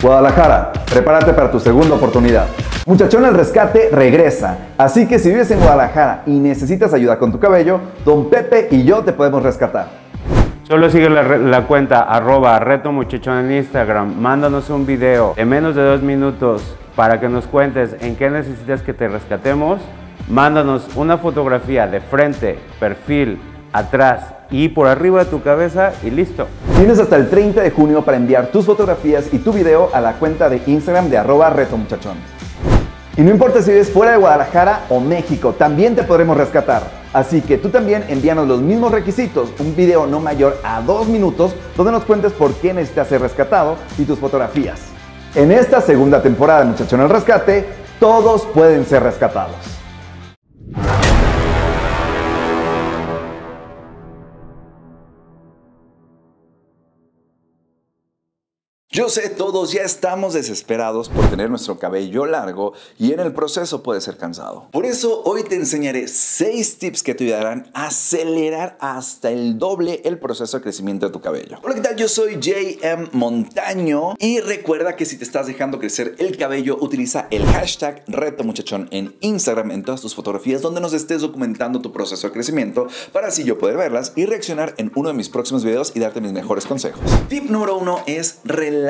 Guadalajara, prepárate para tu segunda oportunidad. Muchachón al Rescate regresa, así que si vives en Guadalajara y necesitas ayuda con tu cabello, Don Pepe y yo te podemos rescatar. Solo sigue la cuenta @RetoMuchachón en Instagram, mándanos un video de menos de 2 minutos para que nos cuentes en qué necesitas que te rescatemos. Mándanos una fotografía de frente, perfil, atrás y por arriba de tu cabeza y listo. Tienes hasta el 30 de junio para enviar tus fotografías y tu video a la cuenta de Instagram de @RetoMuchachón. Y no importa si vives fuera de Guadalajara o México, también te podremos rescatar. Así que tú también envíanos los mismos requisitos, un video no mayor a 2 minutos donde nos cuentes por qué necesitas ser rescatado y tus fotografías. En esta segunda temporada de Muchachón al Rescate, todos pueden ser rescatados. Yo sé, todos ya estamos desesperados por tener nuestro cabello largo y en el proceso puede ser cansado. Por eso hoy te enseñaré 6 tips que te ayudarán a acelerar hasta el doble el proceso de crecimiento de tu cabello. Hola, ¿qué tal? Yo soy J.M. Montaño y recuerda que si te estás dejando crecer el cabello, utiliza el hashtag RetoMuchachón en Instagram en todas tus fotografías donde nos estés documentando tu proceso de crecimiento para así yo poder verlas y reaccionar en uno de mis próximos videos y darte mis mejores consejos. Tip número 1 es relájate.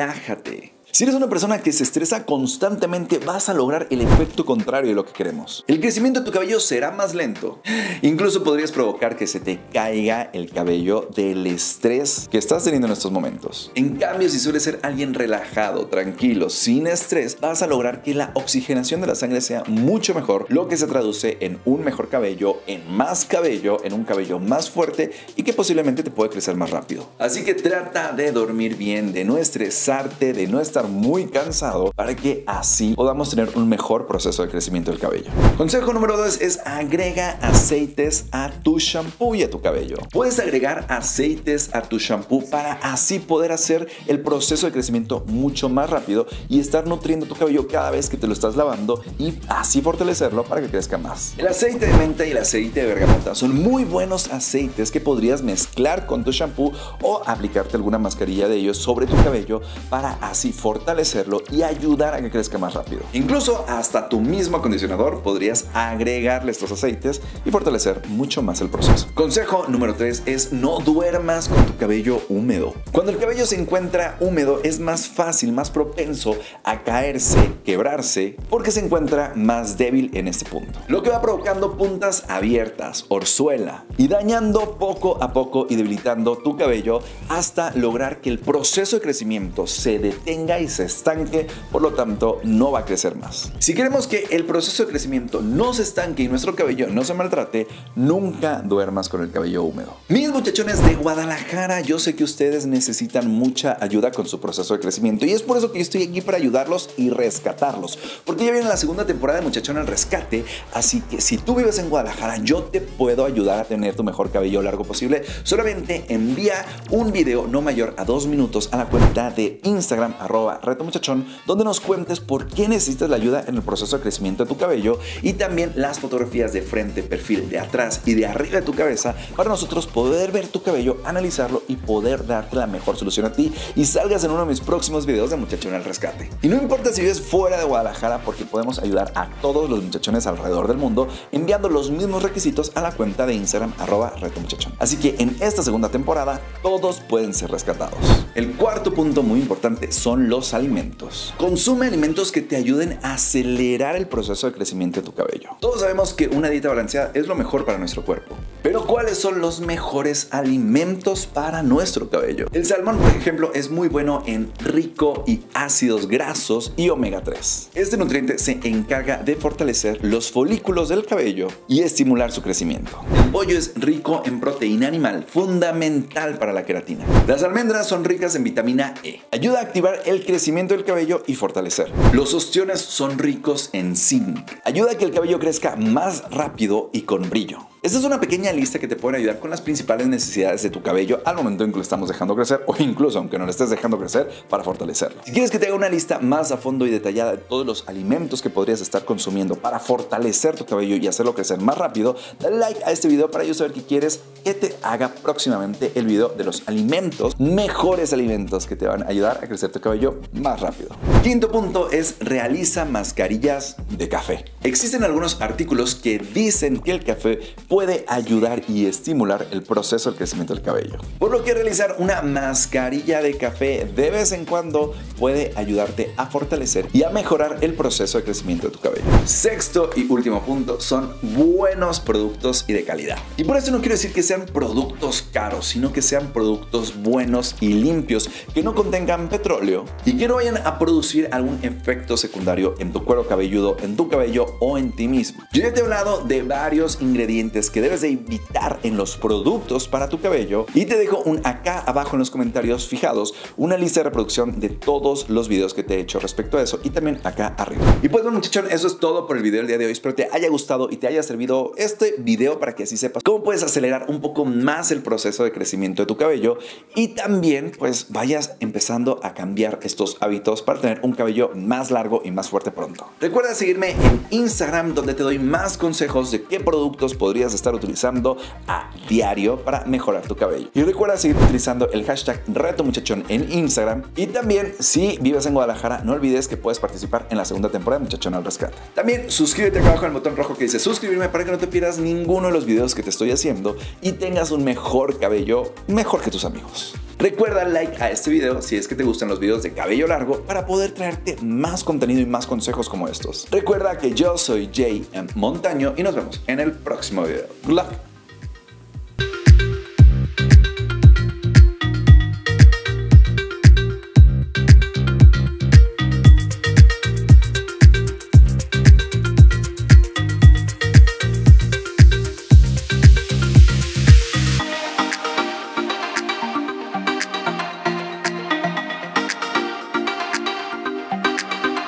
Si eres una persona que se estresa constantemente, vas a lograr el efecto contrario de lo que queremos. El crecimiento de tu cabello será más lento. Incluso podrías provocar que se te caiga el cabello del estrés que estás teniendo en estos momentos. En cambio, si sueles ser alguien relajado, tranquilo, sin estrés, vas a lograr que la oxigenación de la sangre sea mucho mejor, lo que se traduce en un mejor cabello, en más cabello, en un cabello más fuerte y que posiblemente te puede crecer más rápido. Así que trata de dormir bien, de no estresarte, de no estar muy cansado para que así podamos tener un mejor proceso de crecimiento del cabello. Consejo número 2 es agrega aceites a tu shampoo y a tu cabello. Puedes agregar aceites a tu shampoo para así poder hacer el proceso de crecimiento mucho más rápido y estar nutriendo tu cabello cada vez que te lo estás lavando y así fortalecerlo para que crezca más. El aceite de menta y el aceite de bergamota son muy buenos aceites que podrías mezclar con tu shampoo o aplicarte alguna mascarilla de ellos sobre tu cabello para así fortalecerlo y ayudar a que crezca más rápido. Incluso hasta tu mismo acondicionador podrías agregarle estos aceites y fortalecer mucho más el proceso. Consejo número 3 es no duermas con tu cabello húmedo. Cuando el cabello se encuentra húmedo es más fácil, más propenso a caerse, quebrarse, porque se encuentra más débil en este punto. Lo que va provocando puntas abiertas, orzuela y dañando poco a poco y debilitando tu cabello hasta lograr que el proceso de crecimiento se detenga y se estanque, por lo tanto no va a crecer más. Si queremos que el proceso de crecimiento no se estanque y nuestro cabello no se maltrate, nunca duermas con el cabello húmedo. Mis muchachones de Guadalajara, yo sé que ustedes necesitan mucha ayuda con su proceso de crecimiento y es por eso que yo estoy aquí para ayudarlos y rescatarlos, porque ya viene la segunda temporada de Muchachón al Rescate, así que si tú vives en Guadalajara, yo te puedo ayudar a tener tu mejor cabello largo posible. Solamente envía un video no mayor a 2 minutos a la cuenta de Instagram @RetoMuchachón, donde nos cuentes por qué necesitas la ayuda en el proceso de crecimiento de tu cabello y también las fotografías de frente, perfil, de atrás y de arriba de tu cabeza para nosotros poder ver tu cabello, analizarlo y poder darte la mejor solución a ti y salgas en uno de mis próximos videos de Muchachón al Rescate. Y no importa si vives fuera de Guadalajara, porque podemos ayudar a todos los muchachones alrededor del mundo enviando los mismos requisitos a la cuenta de Instagram @RetoMuchachón. Así que en esta segunda temporada todos pueden ser rescatados. El cuarto punto muy importante son los alimentos. Consume alimentos que te ayuden a acelerar el proceso de crecimiento de tu cabello. Todos sabemos que una dieta balanceada es lo mejor para nuestro cuerpo, pero ¿cuáles son los mejores alimentos para nuestro cabello? El salmón, por ejemplo, es muy bueno en rico y ácidos grasos y omega 3. Este nutriente se encarga de fortalecer los folículos del cabello y estimular su crecimiento. El pollo es rico en proteína animal, fundamental para la queratina. Las almendras son ricas en vitamina E, ayuda a activar el crecimiento del cabello y fortalecer. Los ostiones son ricos en zinc, ayuda a que el cabello crezca más rápido y con brillo. Esta es una pequeña lista que te pueden ayudar con las principales necesidades de tu cabello al momento en que lo estamos dejando crecer o incluso aunque no lo estés dejando crecer para fortalecerlo. Si quieres que te haga una lista más a fondo y detallada de todos los alimentos que podrías estar consumiendo para fortalecer tu cabello y hacerlo crecer más rápido, dale like a este video para yo saber que quieres que te haga próximamente el video de los alimentos, mejores alimentos que te van a ayudar a crecer tu cabello más rápido. Quinto punto es realiza mascarillas de café. Existen algunos artículos que dicen que el café puede ayudar y estimular el proceso del crecimiento del cabello, por lo que realizar una mascarilla de café de vez en cuando puede ayudarte a fortalecer y a mejorar el proceso de crecimiento de tu cabello. Sexto y último punto son buenos productos y de calidad. Y por eso no quiero decir que sean productos caros, sino que sean productos buenos y limpios, que no contengan petróleo y que no vayan a producir algún efecto secundario en tu cuero cabelludo, en tu cabello o en ti mismo. Yo ya te he hablado de varios ingredientes que debes de evitar en los productos para tu cabello y te dejo acá abajo en los comentarios fijados una lista de reproducción de todos los videos que te he hecho respecto a eso y también acá arriba. Y pues bueno muchachón, eso es todo por el video del día de hoy. Espero te haya gustado y te haya servido este video para que así sepas cómo puedes acelerar un poco más el proceso de crecimiento de tu cabello y también pues vayas empezando a cambiar estos hábitos para tener un cabello más largo y más fuerte pronto. Recuerda seguirme en Instagram, donde te doy más consejos de qué productos podrías estar utilizando a diario para mejorar tu cabello. Y recuerda seguir utilizando el hashtag RetoMuchachón en Instagram. Y también, si vives en Guadalajara, no olvides que puedes participar en la segunda temporada de Muchachón al Rescate. También suscríbete acá abajo al botón rojo que dice suscribirme para que no te pierdas ninguno de los videos que te estoy haciendo y tengas un mejor cabello, mejor que tus amigos. Recuerda like a este video si es que te gustan los videos de cabello largo para poder traerte más contenido y más consejos como estos. Recuerda que yo soy J.M. Montaño y nos vemos en el próximo video. Good luck.